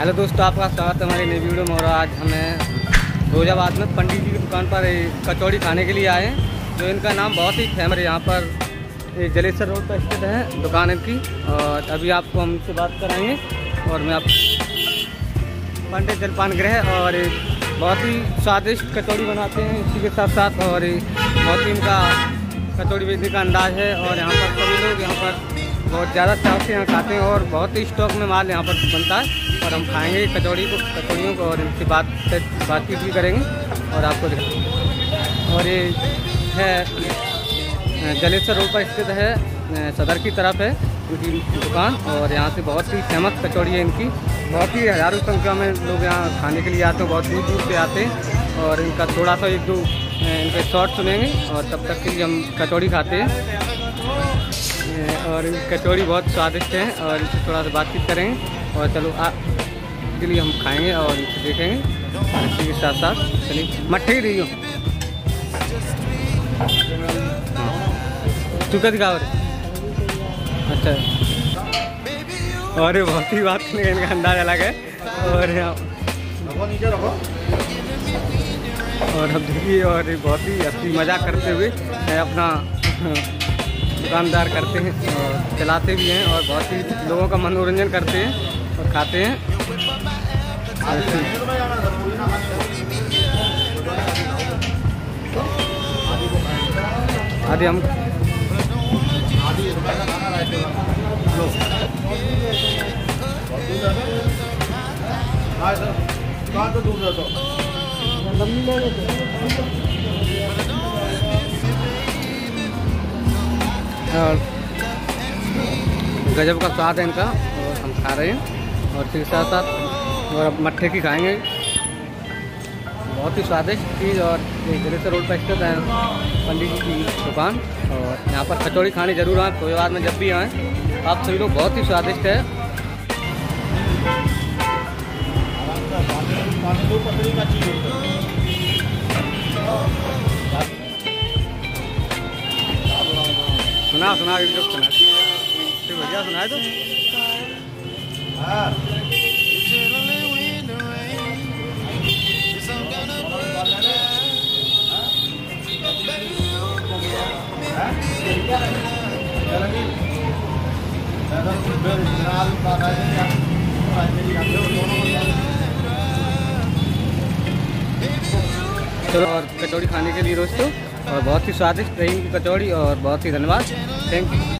Hello दोस्तों, आपका स्वागत है हमारे नई वीडियो में। और आज हमें फिरोजाबाद में पंडित जी की दुकान पर कचौड़ी खाने के लिए आए हैं, जो इनका नाम बहुत ही फेमस है। यहाँ पर जलेसर रोड पर स्थित है दुकान इनकी, और अभी आपको हम इनसे बात कराएंगे। और मैं आप पंडित जलपान गृह, और बहुत ही स्वादिष्ट कचौड़ी बनाते हैं इसी के साथ साथ, और बहुत ही इनका कचौड़ी बेचने का अंदाज है। और यहाँ पर सभी लोग यहाँ पर बहुत ज़्यादा चाव से यहाँ खाते हैं, और बहुत ही स्टॉक में माल यहाँ पर बनता है। और हम खाएंगे कचौड़ियों को और इनकी बातचीत भी करेंगे और आपको दिखाएंगे। और ये है जलेसर रोड पर स्थित है, सदर की तरफ है इनकी दुकान। और यहाँ से बहुत ही फेमस कचौड़ी है इनकी, बहुत ही हज़ारों संख्या में लोग यहाँ खाने के लिए आते हैं, बहुत दूर दूर से आते हैं। और इनका थोड़ा सा एक दो इनके शॉर्ट सुनेंगे, और तब तक के लिए हम कचौड़ी खाते हैं। और कचौड़ी बहुत स्वादिष्ट है, और इनसे थोड़ा सा बातचीत करेंगे। और चलो आपके लिए हम खाएंगे और इनसे देखेंगे इसी के साथ साथ। चलिए मट्ठी रही हो चुकत गाँव, अच्छा। और बहुत ही बात करने इनका अंदाज अलग है। और हम देखिए, और बहुत ही अच्छी मजाक करते हुए अपना दुकानदार करते हैं और चलाते भी हैं, और बहुत ही लोगों का मनोरंजन करते हैं और खाते हैं। आदि हम गजब का स्वाद है इनका, और हम खा रहे हैं। और इसके साथ साथ और अब मट्ठे की खाएंगे, बहुत ही स्वादिष्ट चीज़। और जलेसर रोड पर स्थित है पंडित जी की दुकान, और यहाँ पर कचौड़ी खाने ज़रूर आएँ। फिरोजाबाद में जब भी आएँ आप सभी लोग, बहुत ही स्वादिष्ट है। सुना सुना बढ़िया सुना है तो चलो। और कचौड़ी खाने के लिए दोस्तों, और बहुत ही स्वादिष्ट रही कचौड़ी, और बहुत ही धन्यवाद, थैंक यू।